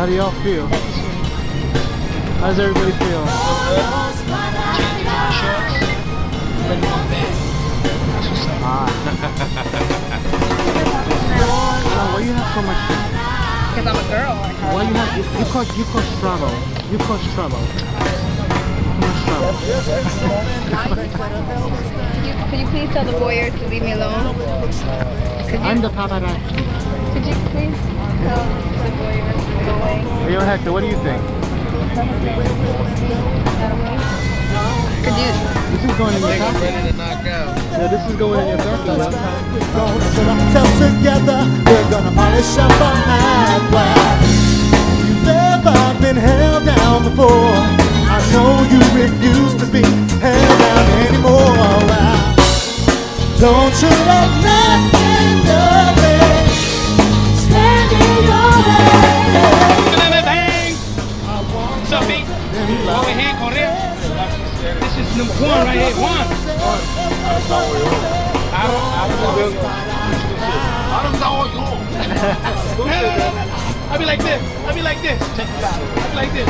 how do y'all feel? How does everybody feel? Ah. Why you have so much? Because I'm a girl. Why you have? You cause trouble. You cause trouble. Could you please tell the voyeur to leave me alone? I'm the paparazzi. Could you please tell the voyeur to go away? Yo, Hector, what do you think? Could you? This is going in your pocket. Yeah, this is going in your pocket. Let's together. We're gonna polish up our high. You've never been held down before. I know you refuse to be held down anymore. Don't you let nothing, nothing stand in your way. What's up, B? Over here, correct? This is number one right here. One. I don't know. I be like this. Check it out. I be like this.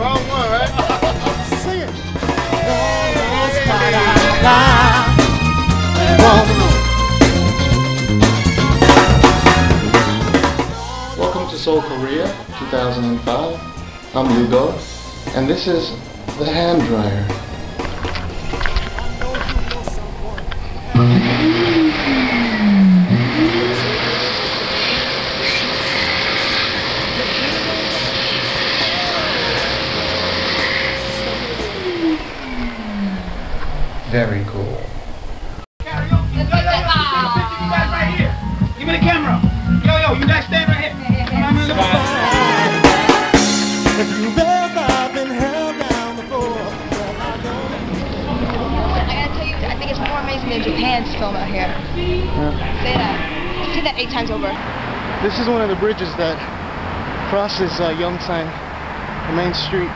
Wrong one, right? Sing it. Welcome to Seoul, Korea, 2005. I'm Yugo, and this is the hand dryer. Very cool. Give me the camera. Yo, you guys stand right here. If you've ever been held down before, I gotta tell you, I think it's more amazing than Japan's film out here. Yeah. Say that. I've seen that 8 times over. This is one of the bridges that crosses Yongsang, the main street.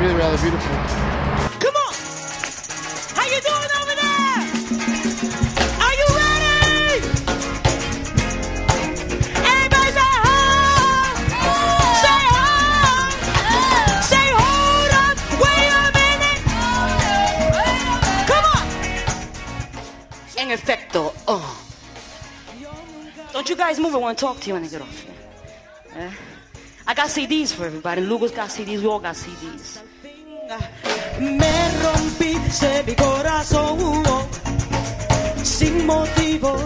Really rather beautiful. Come on! How you doing over there? Are you ready? Everybody say hi! Say hi! Say hold up! Wait a minute! Come on! En effecto, oh. Don't you guys move? I want to talk to you when I get off here. Yeah? I got CDs for everybody. Lugo's got CDs. We all got CDs. Me rompiste mi corazón sin motivo,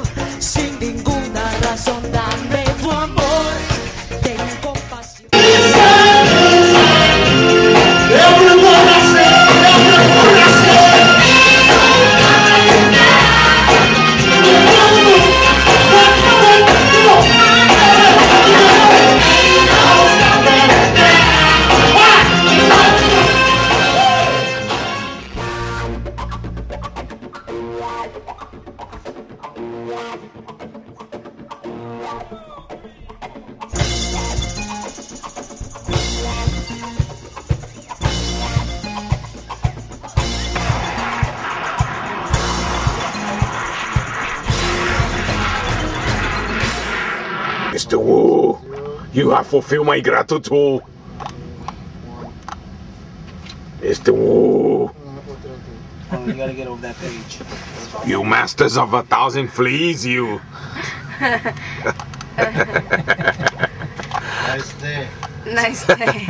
sin ninguna razón. Dame tu amor, ten compasión. Mr. Wu, you have fulfilled my gratitude. Mr. Wu. Oh, you gotta get over that page. You masters of 1,000 fleas, you. Nice day. Nice day.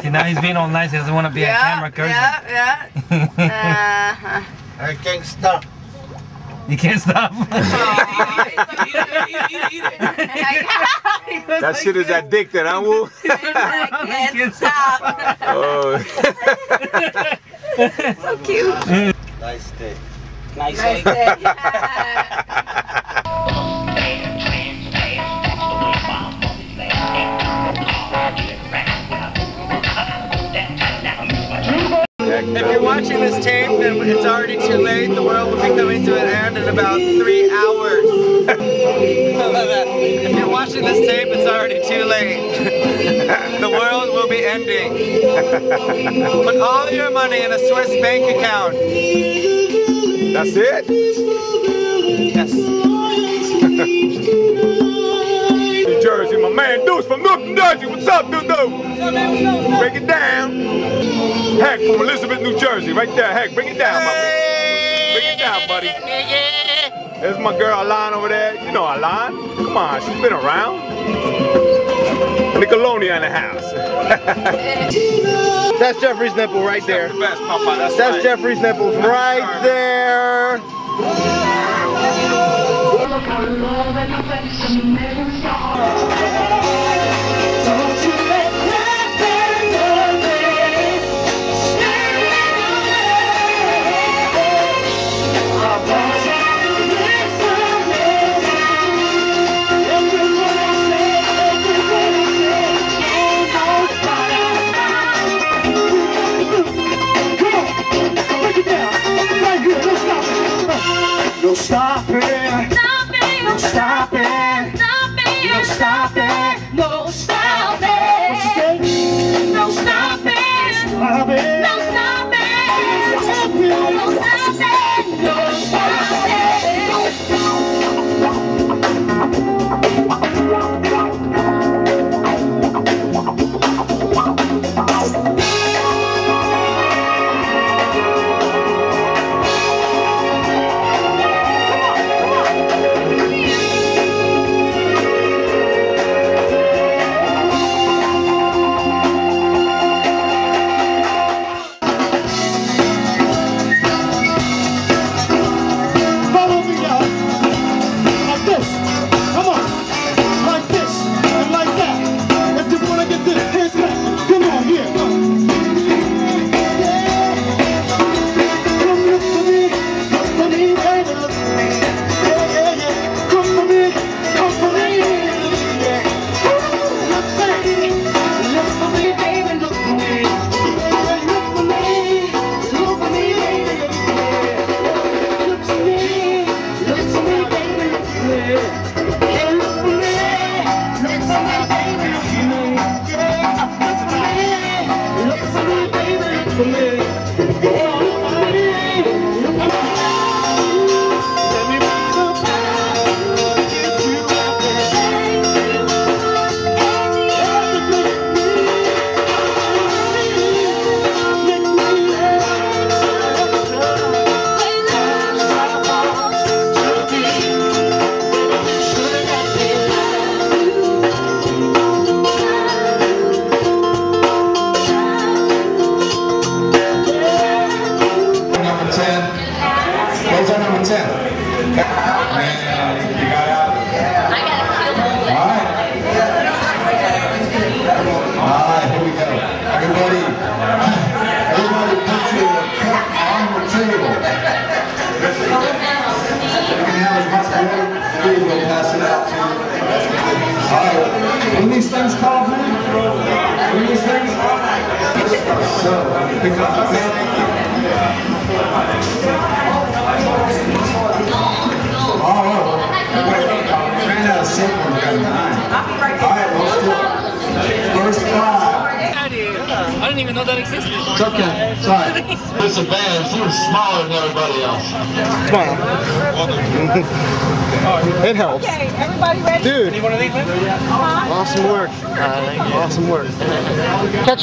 See, now he's being all nice. He doesn't want to be a camera cursor. Yeah. I can't stop. You can't stop. That shit is addicted, huh, Wu? I can't stop. Oh. So cute. Nice day. Nice day. Yeah. If you're watching this tape, then it's already too late. The world will be coming to an end in about 3 hours. How about that? If you're watching this tape, it's already too late. The world will be ending. Put all your money in a Swiss bank account. That's it? Yes. Jersey, my man Deuce from North Jersey. What's up, dude? Break it down. Hack from Elizabeth, New Jersey, right there. Hack, break it down, my man. Break it down, buddy. There's my girl Alon over there. You know Alon. Come on, she's been around. Nickelodeon in the house. That's Jeffrey's nipple right there. That's the best, Popeye. That's right. Jeffrey's nipple right there. No stopping. Stop it. Stop it. No stop it. No stop it. No stop it. Stop it. No stop it. No stop it. No stop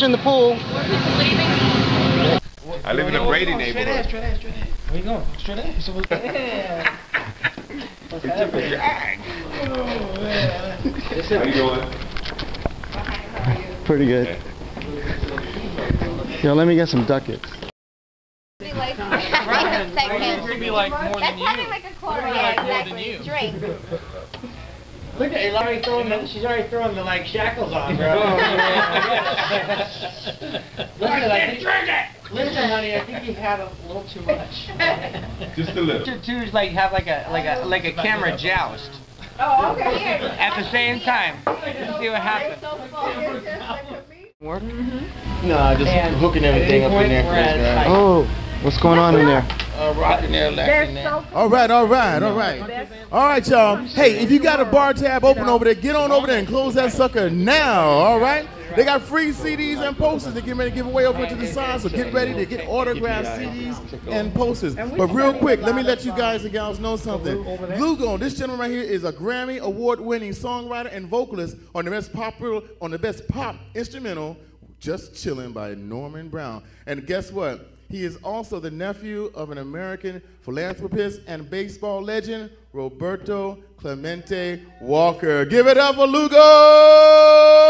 in the pool. I live in a Brady neighborhood. Straight ahead, straight ahead. Where you going? Straight ahead. You're ahead. What's happening? Oh, man. How you doing? Pretty good. Yo, let me get some ducats. That's having like a quarter. Yeah, exactly. Drink. Look at her, she's already throwing the like shackles on, bro. Look at like, it! Listen, honey, I think you had a little too much. Just a little. Two like have like a camera joust. Oh, okay. At the same time, just see what happens. Work? Mm-hmm. Nah, just and hooking everything up in there. Right. Oh, what's going on in there? All right, y'all. Hey, if you got a bar tab open over there, get on over there and close that sucker now, all right? They got free CDs and posters. They get ready to give away over to the side, so get ready to get autographed CDs and posters. But real quick, let me let you guys and gals know something. Lugo, this gentleman right here is a Grammy award-winning songwriter and vocalist on the best popular, on the best pop instrumental, Just Chillin' by Norman Brown. And guess what? He is also the nephew of an American philanthropist and baseball legend, Roberto Clemente Walker. Give it up for Lugo!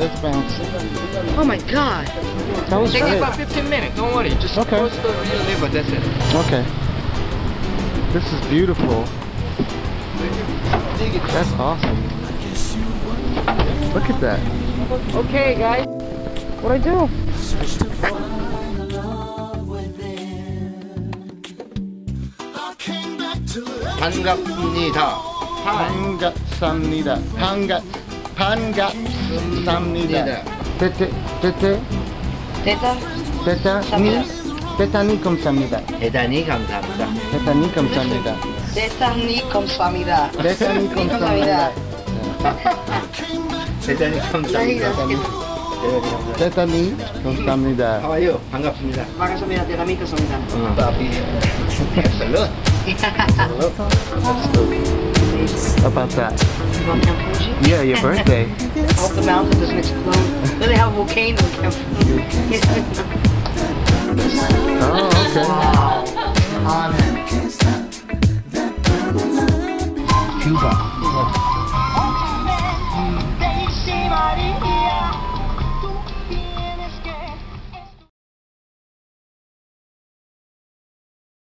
Let's bounce. Oh my God! That was great. It takes about 15 minutes. Don't worry. Just close the real liver. That's it. Okay. This is beautiful. That's awesome. Look at that. Okay, guys. What do I do? 반갑습니다. 반갑습니다. 반갑. 반갑습니다. 대단히 감사합니다. 대단히 감사합니다. 대단히 감사합니다. 대단히 감사합니다. 대단히 감사합니다. 대단히 감사합니다. 대단히 감사합니다. How are you? 반갑습니다. 반갑습니다. 대단히 감사합니다. Absolutely. About that. Yeah, your birthday. Hope the mountain doesn't explode. Then they have a volcano. Oh, okay.